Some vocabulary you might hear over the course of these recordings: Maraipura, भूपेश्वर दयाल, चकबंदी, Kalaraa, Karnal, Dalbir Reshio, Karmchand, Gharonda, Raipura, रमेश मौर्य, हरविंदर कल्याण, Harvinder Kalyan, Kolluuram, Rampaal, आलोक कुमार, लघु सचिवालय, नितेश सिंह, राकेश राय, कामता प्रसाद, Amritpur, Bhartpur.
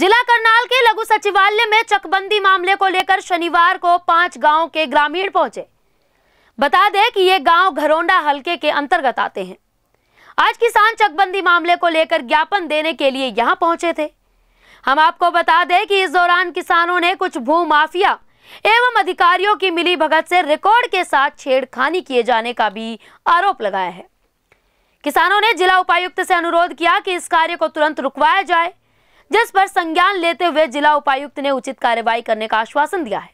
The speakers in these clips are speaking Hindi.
जिला करनाल के लघु सचिवालय में चकबंदी मामले को लेकर शनिवार को 5 गांव के ग्रामीण पहुंचे। बता दें कि ये गांव घरोंडा हलके के अंतर्गत आते हैं। आज किसान चकबंदी मामले को लेकर ज्ञापन देने के लिए यहां पहुंचे थे। हम आपको बता दें कि इस दौरान किसानों ने कुछ भू माफिया एवं अधिकारियों की मिलीभगत से रिकॉर्ड के साथ छेड़खानी किए जाने का भी आरोप लगाया है। किसानों ने जिला उपायुक्त से अनुरोध किया कि इस कार्य को तुरंत रुकवाया जाए, जिस पर संज्ञान लेते हुए जिला उपायुक्त ने उचित कार्यवाही करने का आश्वासन दिया है।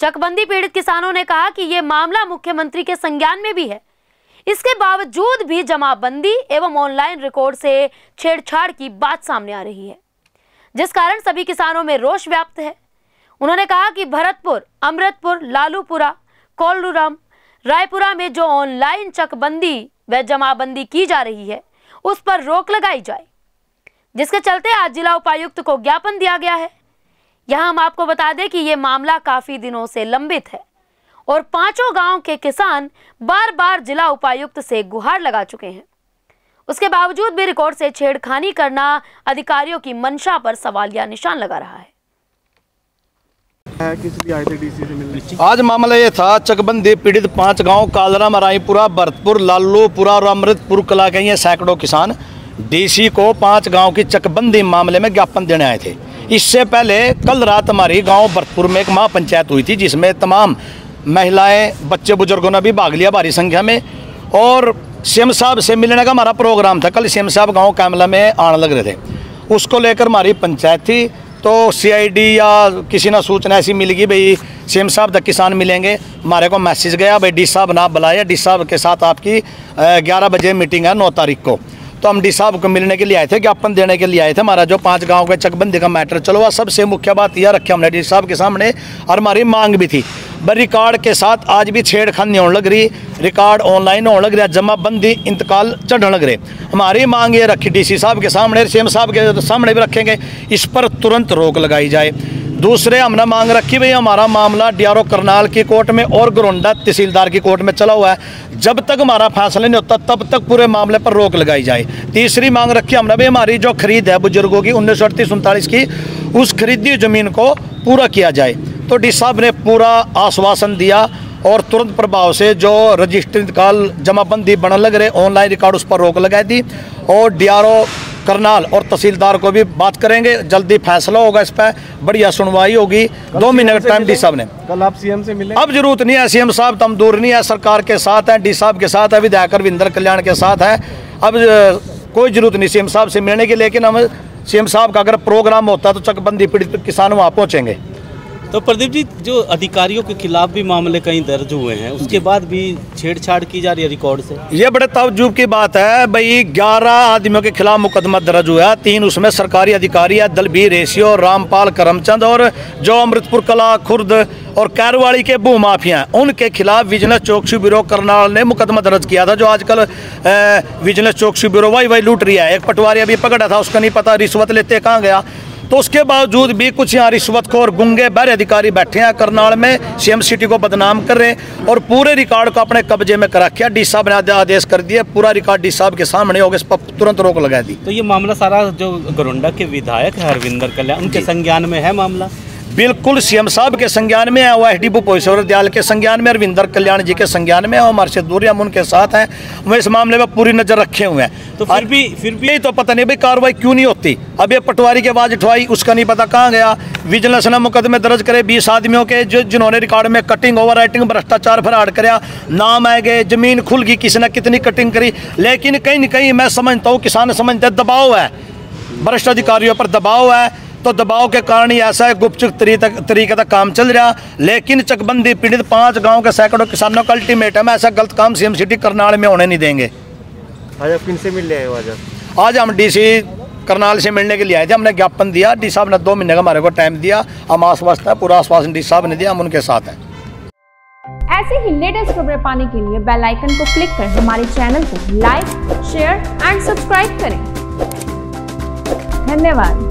चकबंदी पीड़ित किसानों ने कहा कि यह मामला मुख्यमंत्री के संज्ञान में भी है, इसके बावजूद भी जमाबंदी एवं ऑनलाइन रिकॉर्ड से छेड़छाड़ की बात सामने आ रही है, जिस कारण सभी किसानों में रोष व्याप्त है। उन्होंने कहा कि भरतपुर, अमृतपुर, लालूपुरा, कोल्लूराम, रायपुरा में जो ऑनलाइन चकबंदी व जमाबंदी की जा रही है, उस पर रोक लगाई जाए, जिसके चलते आज जिला उपायुक्त को ज्ञापन दिया गया है। यहां हम आपको बता दें कि ये मामला काफी दिनों से लंबित है और 5 गांव के किसान बार बार जिला उपायुक्त से गुहार लगा चुके हैं, उसके बावजूद भी रिकॉर्ड से छेड़खानी करना अधिकारियों की मंशा पर सवालिया निशान लगा रहा है। आज मामला ये था, चकबंदी पीड़ित 5 गांव कालरा, मराईपुरा, भरतपुर, लालूपुरा और अमृतपुर कला के ये सैकड़ों किसान डीसी को 5 गांव की चकबंदी मामले में ज्ञापन देने आए थे। इससे पहले कल रात हमारी गांव भरतपुर में एक महापंचायत हुई थी, जिसमें तमाम महिलाएं, बच्चे, बुजुर्गों ने भी भाग लिया भारी संख्या में और सीएम साहब से मिलने का हमारा प्रोग्राम था। कल सीएम साहब गाँव कामला में आने लग रहे थे, उसको लेकर हमारी पंचायत थी। तो सीआईडी या किसी ना सूचना ऐसी मिल गई, भाई सीएम साहब तक किसान मिलेंगे। हमारे को मैसेज गया, भाई डी साहब ना बुलाया, डी साहब के साथ आपकी 11 बजे मीटिंग है 9 तारीख को। तो हम डी साहब को मिलने के लिए आए थे, ज्ञापन देने के लिए आए थे। हमारा जो 5 गांव के चकबंदी का मैटर चलो, सबसे मुख्य बात यह रखी हमने डी साहब के सामने, और हमारी मांग भी थी। रिकॉर्ड के साथ आज भी छेड़खानी होने लग रही, रिकॉर्ड ऑनलाइन होने लग रहा, जमाबंदी इंतकाल चढ़ने लग रहे। हमारी मांग ये रखी डीसी साहब के सामने, सीएम साहब के सामने भी रखेंगे, इस पर तुरंत रोक लगाई जाए। दूसरे हमने मांग रखी, भाई हमारा मामला डीआरओ करनाल की कोर्ट में और घरोंडा तहसीलदार की कोर्ट में चला हुआ है, जब तक हमारा फैसला नहीं होता तब तक पूरे मामले पर रोक लगाई जाए। तीसरी मांग रखी हमने, भाई हमारी जो खरीद है बुजुर्गों की 1938-39 की, उस खरीदी ज़मीन को पूरा किया जाए। तो डी साहब ने पूरा आश्वासन दिया और तुरंत प्रभाव से जो रजिस्ट्री काल जमाबंदी बनने लग रहे ऑनलाइन रिकॉर्ड, उस पर रोक लगाई दी। और डीआरओ करनाल और तहसीलदार को भी बात करेंगे, जल्दी फैसला होगा, इस पर बढ़िया सुनवाई होगी। 2 मिनट टाइम डी साहब ने। कल आप सीएम से मिले? अब जरूरत नहीं है, सीएम साहब तो हम दूर नहीं है, सरकार के साथ हैं, डी साहब के साथ है, विधायक हरविंदर कल्याण के साथ है। अब कोई जरूरत नहीं सीएम साहब से मिलने की, लेकिन हम सीएम साहब का अगर प्रोग्राम होता तो चकबंदी पीड़ित किसान वहाँ पहुँचेंगे। तो प्रदीप जी, जो अधिकारियों के खिलाफ भी मामले कई दर्ज हुए हैं, उसके बाद भी छेड़छाड़ की जा रही है रिकॉर्ड से, ये बड़े ताज्जुब की बात है। भाई 11 आदमियों के खिलाफ मुकदमा दर्ज हुआ, 3 उसमें सरकारी अधिकारी है, दलबीर रेशियो, रामपाल, करमचंद, और जो अमृतपुर कला, खुर्द और कैरवाड़ी के भू माफिया, उनके खिलाफ विजिलेंस चौकसी ब्यूरो करनाल ने मुकदमा दर्ज किया था। जो आजकल विजिलेंस चौकसी ब्यूरो वाई लूट रही है, एक पटवारी अभी पकड़ा था, उसका नहीं पता रिश्वत लेते कहाँ गया। तो उसके बावजूद भी कुछ यहाँ रिश्वतखोर गुंगे बहरे अधिकारी बैठे हैं करनाल में, सीएम सिटी को बदनाम कर रहे हैं और पूरे रिकॉर्ड को अपने कब्जे में करा किया। डी साहब ने आदेश कर दिए, पूरा रिकॉर्ड डी साहब के सामने हो गया, इस पर तुरंत रोक लगा दी। तो ये मामला सारा जो घरोंडा के विधायक हरविंदर कल्याण, उनके संज्ञान में है मामला? बिल्कुल सीएम साहब के संज्ञान में है, वो एसडी भूपेश्वर दयाल के संज्ञान में, अरविंदर कल्याण जी के संज्ञान में है। हमारे से दूरी, हम उनके साथ हैं, वो इस मामले में पूरी नज़र रखे हुए हैं। तो फिर भी यही तो पता नहीं भाई कार्रवाई क्यों नहीं होती। अब ये पटवारी की आवाज़ उठवाई, उसका नहीं पता कहाँ गया। विजिलेंस ने मुकदमे दर्ज करे 20 आदमियों के, जो जिन्होंने रिकॉर्ड में कटिंग, ओवर राइटिंग, भ्रष्टाचार, फराड कराया, नाम आए गए, जमीन खुल गई, किसी ने कितनी कटिंग करी। लेकिन कहीं ना कहीं मैं समझता हूँ किसान समझते दबाव है, भ्रष्ट अधिकारियों पर दबाव है, तो दबाव के कारण ही ऐसा है, गुपचुप तरीके तक काम चल रहा। लेकिन चकबंदी पीड़ित 5 गांव के सैकड़ों किसानों का अल्टीमेटम है, ऐसा गलत काम सीएम सिटी करनाल में होने नहीं देंगे। आज आप किनसे मिलने आए हो? आज हम डीसी करनाल से मिलने के लिए आए थे, हमने ज्ञापन दिया, डी साहब ने 2 महीने का हमारे को टाइम दिया, हम आश्वस्त है, पूरा आश्वासन डी साहब ने दिया, हम उनके साथ हैं। ऐसे ही लेटेस्ट खबरें पाने के लिए बेल आइकन को क्लिक कर हमारे चैनल को लाइक, शेयर एंड सब्सक्राइब करें। धन्यवाद।